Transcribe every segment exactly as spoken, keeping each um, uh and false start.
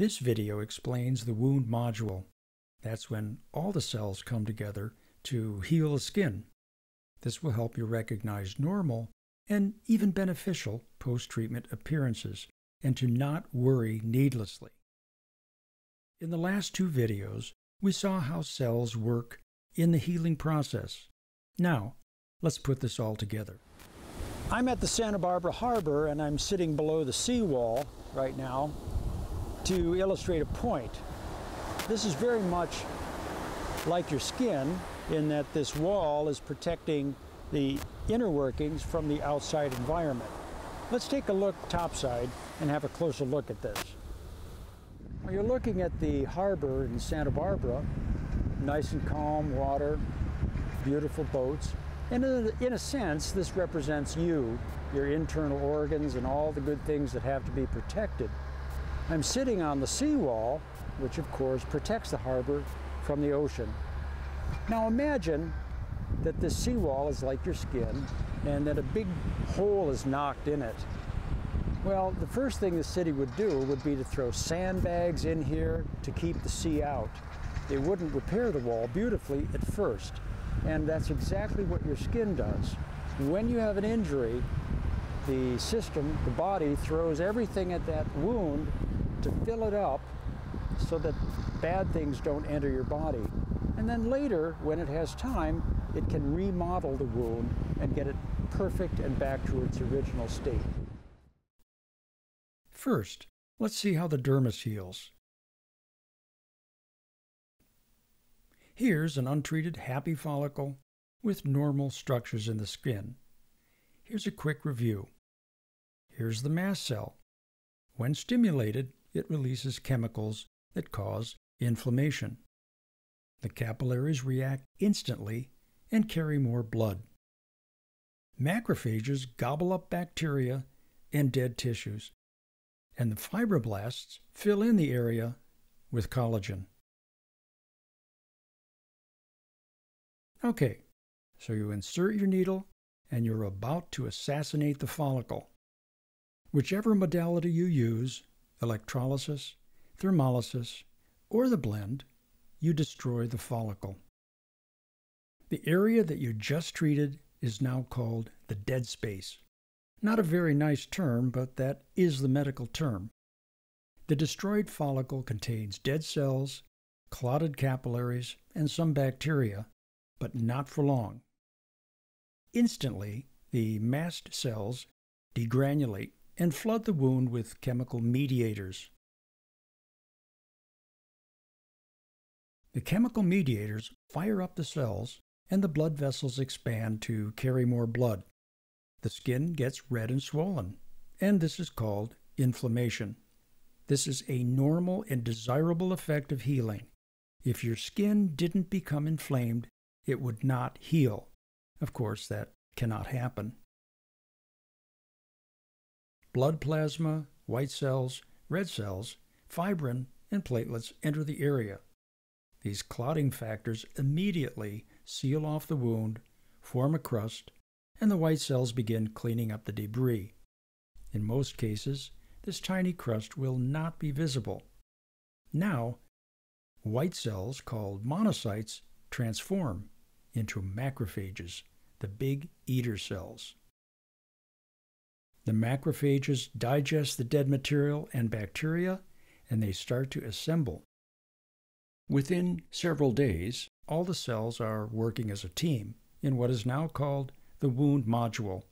This video explains the wound module. That's when all the cells come together to heal the skin. This will help you recognize normal and even beneficial post-treatment appearances and to not worry needlessly. In the last two videos, we saw how cells work in the healing process. Now, let's put this all together. I'm at the Santa Barbara Harbor and I'm sitting below the seawall right now to illustrate a point. This is very much like your skin in that this wall is protecting the inner workings from the outside environment. Let's take a look topside and have a closer look at this. Well, you're looking at the harbor in Santa Barbara, nice and calm water, beautiful boats, and in a, in a sense this represents you, your internal organs and all the good things that have to be protected. I'm sitting on the seawall, which of course protects the harbor from the ocean. Now imagine that this seawall is like your skin and that a big hole is knocked in it. Well, the first thing the city would do would be to throw sandbags in here to keep the sea out. They wouldn't repair the wall beautifully at first, and that's exactly what your skin does. When you have an injury, the system, the body, throws everything at that wound to fill it up so that bad things don't enter your body. And then later, when it has time, it can remodel the wound and get it perfect and back to its original state. First, let's see how the dermis heals. Here's an untreated happy follicle with normal structures in the skin. Here's a quick review. Here's the mast cell. When stimulated, it releases chemicals that cause inflammation. The capillaries react instantly and carry more blood. Macrophages gobble up bacteria and dead tissues, and the fibroblasts fill in the area with collagen. Okay, so you insert your needle and you're about to assassinate the follicle. Whichever modality you use, electrolysis, thermolysis, or the blend, you destroy the follicle. The area that you just treated is now called the dead space. Not a very nice term, but that is the medical term. The destroyed follicle contains dead cells, clotted capillaries, and some bacteria, but not for long. Instantly, the mast cells degranulate and flood the wound with chemical mediators. The chemical mediators fire up the cells, and the blood vessels expand to carry more blood. The skin gets red and swollen, and this is called inflammation. This is a normal and desirable effect of healing. If your skin didn't become inflamed, it would not heal. Of course, that cannot happen. Blood plasma, white cells, red cells, fibrin, and platelets enter the area. These clotting factors immediately seal off the wound, form a crust, and the white cells begin cleaning up the debris. In most cases, this tiny crust will not be visible. Now, white cells called monocytes transform into macrophages, the big eater cells. The macrophages digest the dead material and bacteria, and they start to assemble. Within several days, all the cells are working as a team in what is now called the wound module.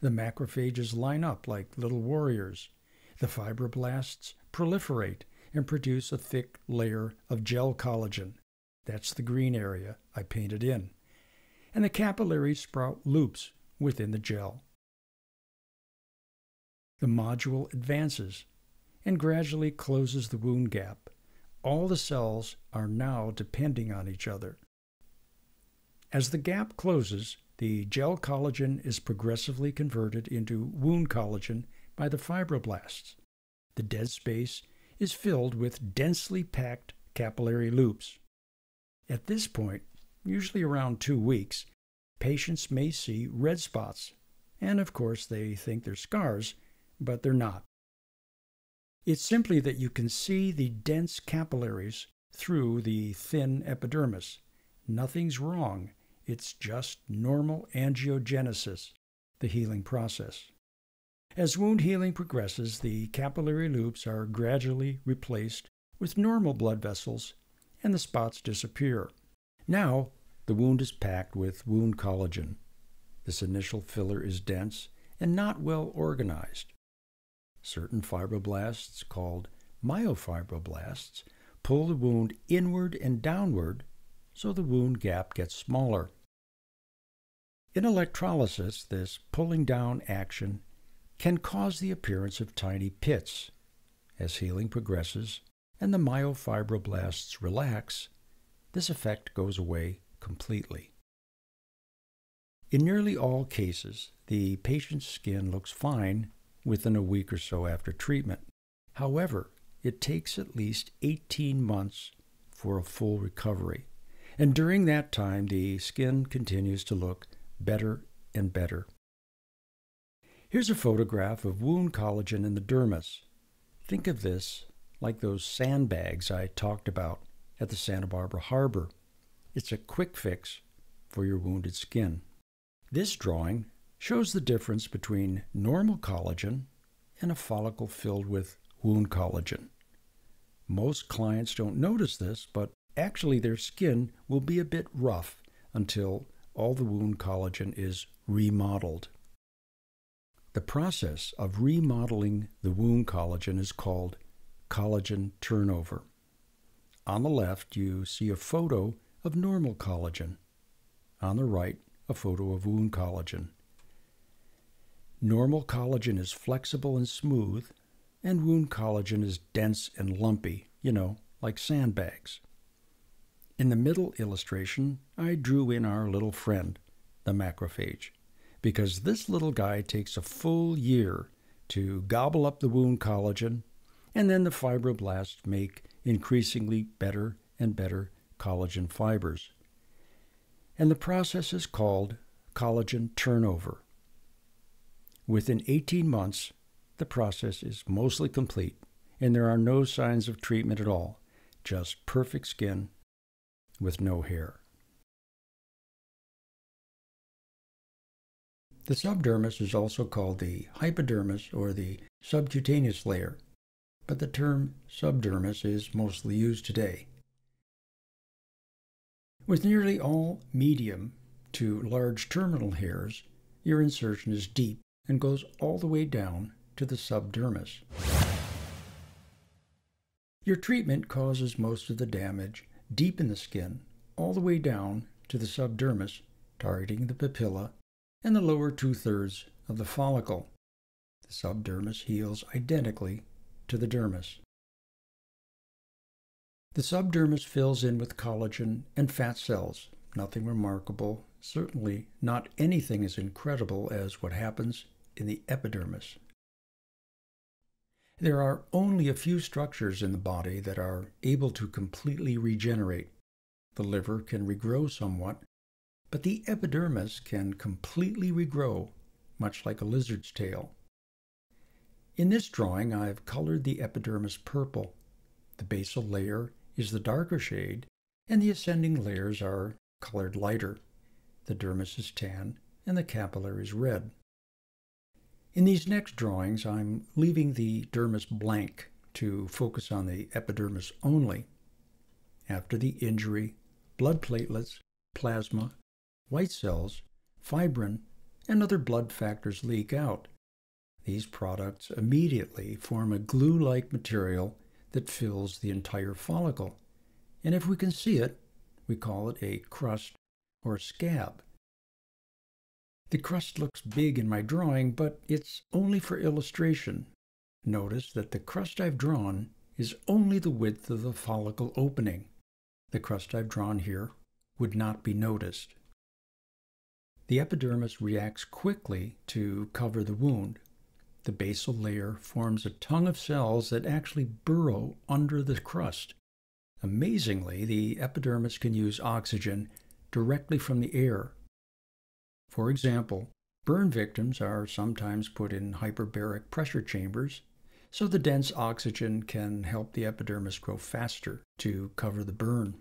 The macrophages line up like little warriors. The fibroblasts proliferate and produce a thick layer of gel collagen. That's the green area I painted in. And the capillaries sprout loops within the gel. The module advances and gradually closes the wound gap. All the cells are now depending on each other. As the gap closes, the gel collagen is progressively converted into wound collagen by the fibroblasts. The dead space is filled with densely packed capillary loops. At this point, usually around two weeks, patients may see red spots, and of course they think they're scars, but they're not. It's simply that you can see the dense capillaries through the thin epidermis. Nothing's wrong. It's just normal angiogenesis, the healing process. As wound healing progresses, the capillary loops are gradually replaced with normal blood vessels, and the spots disappear. Now, the wound is packed with wound collagen. This initial filler is dense and not well organized. Certain fibroblasts, called myofibroblasts, pull the wound inward and downward, so the wound gap gets smaller. In electrolysis, this pulling down action can cause the appearance of tiny pits. As healing progresses and the myofibroblasts relax, this effect goes away completely. In nearly all cases, the patient's skin looks fine within a week or so after treatment. However, it takes at least eighteen months for a full recovery, and during that time, the skin continues to look better and better. Here's a photograph of wound collagen in the dermis. Think of this like those sandbags I talked about at the Santa Barbara Harbor. It's a quick fix for your wounded skin. This drawing shows the difference between normal collagen and a follicle filled with wound collagen. Most clients don't notice this, but actually their skin will be a bit rough until all the wound collagen is remodeled. The process of remodeling the wound collagen is called collagen turnover. On the left, you see a photo of normal collagen. On the right, a photo of wound collagen. Normal collagen is flexible and smooth, and wound collagen is dense and lumpy, you know, like sandbags. In the middle illustration, I drew in our little friend, the macrophage, because this little guy takes a full year to gobble up the wound collagen, and then the fibroblasts make increasingly better and better collagen fibers. And the process is called collagen turnover. Within eighteen months, the process is mostly complete, and there are no signs of treatment at all, just perfect skin with no hair. The subdermis is also called the hypodermis or the subcutaneous layer, but the term subdermis is mostly used today. With nearly all medium to large terminal hairs, your insertion is deep and goes all the way down to the subdermis. Your treatment causes most of the damage deep in the skin, all the way down to the subdermis, targeting the papilla and the lower two-thirds of the follicle. The subdermis heals identically to the dermis. The subdermis fills in with collagen and fat cells. Nothing remarkable. Certainly not anything as incredible as what happens in the epidermis. There are only a few structures in the body that are able to completely regenerate. The liver can regrow somewhat, but the epidermis can completely regrow, much like a lizard's tail. In this drawing, I've colored the epidermis purple. The basal layer is the darker shade, and the ascending layers are colored lighter. The dermis is tan, and the capillary is red. In these next drawings, I'm leaving the dermis blank to focus on the epidermis only. After the injury, blood platelets, plasma, white cells, fibrin, and other blood factors leak out. These products immediately form a glue-like material that fills the entire follicle, and if we can see it, we call it a crust or scab. The crust looks big in my drawing, but it's only for illustration. Notice that the crust I've drawn is only the width of the follicle opening. The crust I've drawn here would not be noticed. The epidermis reacts quickly to cover the wound. The basal layer forms a tongue of cells that actually burrow under the crust. Amazingly, the epidermis can use oxygen directly from the air. For example, burn victims are sometimes put in hyperbaric pressure chambers so the dense oxygen can help the epidermis grow faster to cover the burn.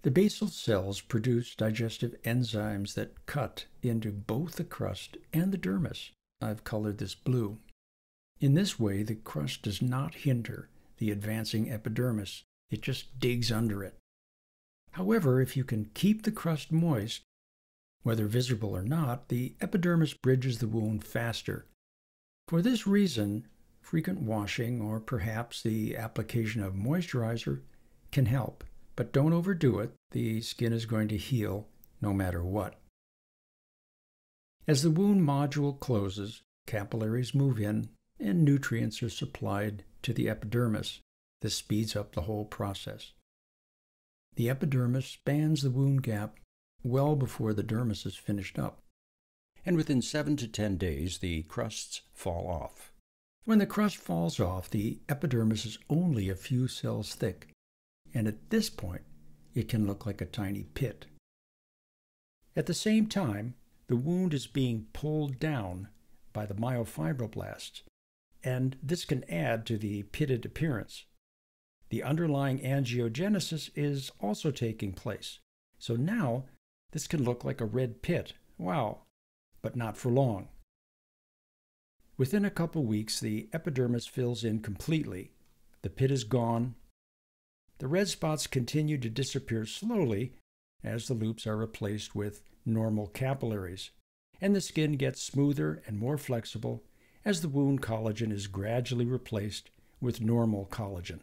The basal cells produce digestive enzymes that cut into both the crust and the dermis. I've colored this blue. In this way, the crust does not hinder the advancing epidermis. It just digs under it. However, if you can keep the crust moist, whether visible or not, the epidermis bridges the wound faster. For this reason, frequent washing or perhaps the application of moisturizer can help, but don't overdo it. The skin is going to heal no matter what. As the wound module closes, capillaries move in and nutrients are supplied to the epidermis. This speeds up the whole process. The epidermis spans the wound gap well before the dermis is finished up. And within seven to ten days, the crusts fall off. When the crust falls off, the epidermis is only a few cells thick, and at this point, it can look like a tiny pit. At the same time, the wound is being pulled down by the myofibroblasts, and this can add to the pitted appearance. The underlying angiogenesis is also taking place, so now this can look like a red pit. Wow! But not for long. Within a couple weeks, the epidermis fills in completely. The pit is gone. The red spots continue to disappear slowly as the loops are replaced with normal capillaries, and the skin gets smoother and more flexible as the wound collagen is gradually replaced with normal collagen.